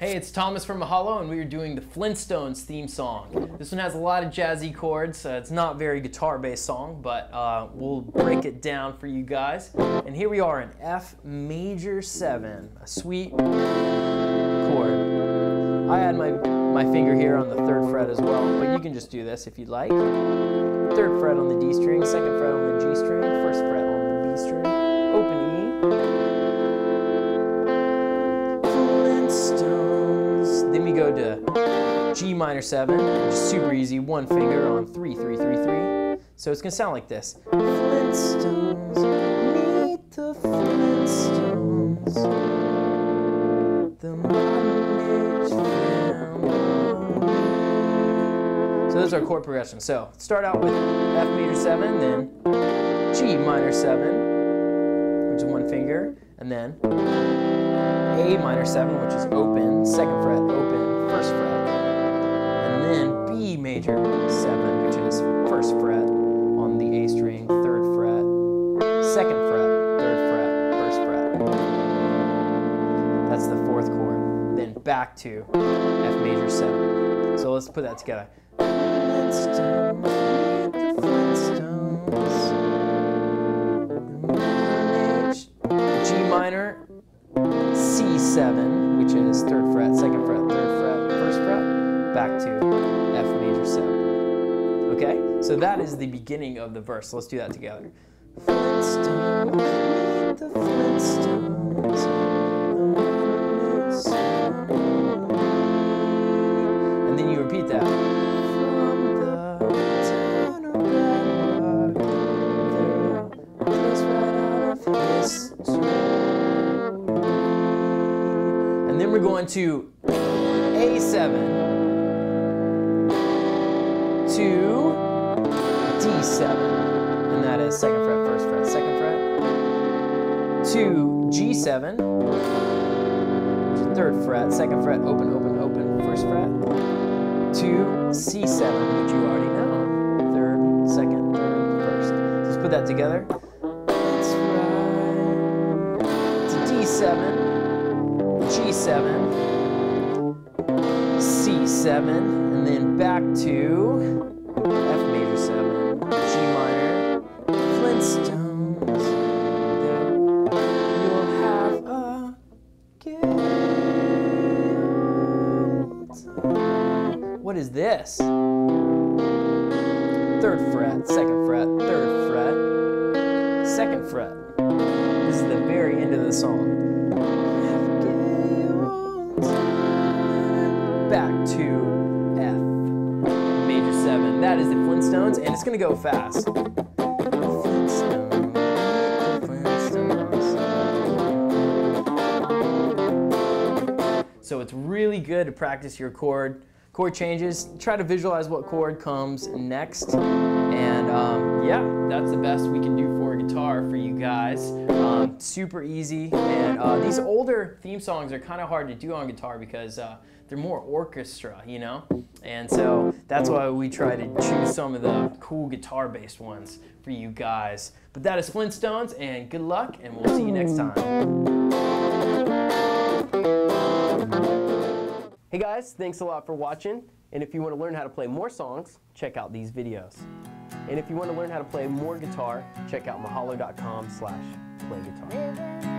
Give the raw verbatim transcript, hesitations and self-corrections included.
Hey, it's Thomas from Mahalo, and we are doing the Flintstones theme song. This one has a lot of jazzy chords. Uh, it's not a very guitar-based song, but uh, we'll break it down for you guys. And here we are in F major seven, a sweet chord. I had my, my finger here on the third fret as well, but you can just do this if you'd like. Third fret on the D string, second fret on the G string, first fret on the B string, open E. Then we go to G minor seven, which is super easy, one finger on three, three, three, three. So it's gonna sound like this. Flintstones, meet the Flintstones, the modern age family. So those are chord progressions. So start out with F major seven, then G minor seven, which is one finger, and then A minor seven, which is open, second fret, open, first fret, and then B major seven, which is first fret on the A string, third fret, second fret, third fret, first fret. That's the fourth chord. Then back to F major seven. So let's put that together. G minor. C seven, which is third fret, second fret, third fret, first fret, back to F major seven. Okay? So that is the beginning of the verse. Let's do that together. Flintstones, the Flintstones, the and then you repeat that. Then we're going to A seven to D seven, and that is second fret, first fret, second fret, to G seven, which is third fret, second fret, open, open, open, first fret, to C seven, which you already know, third, second, third, first. Let's put that together. That's right. To D seven. G seven, C seven, and then back to F major seven, G minor, Flintstones, you'll have a good. What is this? Third fret, second fret, third fret, second fret. This is the very end of the song. Back to F major seven. That is the Flintstones, and it's gonna go fast. Flintstones, Flintstones. So it's really good to practice your chord chord changes. Try to visualize what chord comes next, and um, yeah, that's the best we can do for a guitar for you guys. Um, super easy, and uh, these older theme songs are kind of hard to do on guitar because. Uh, They're more orchestra, you know? And so that's why we try to choose some of the cool guitar-based ones for you guys. But that is Flintstones, and good luck, and we'll see you next time. Hey guys, thanks a lot for watching. And if you want to learn how to play more songs, check out these videos. And if you want to learn how to play more guitar, check out mahalo dot com slash play guitar.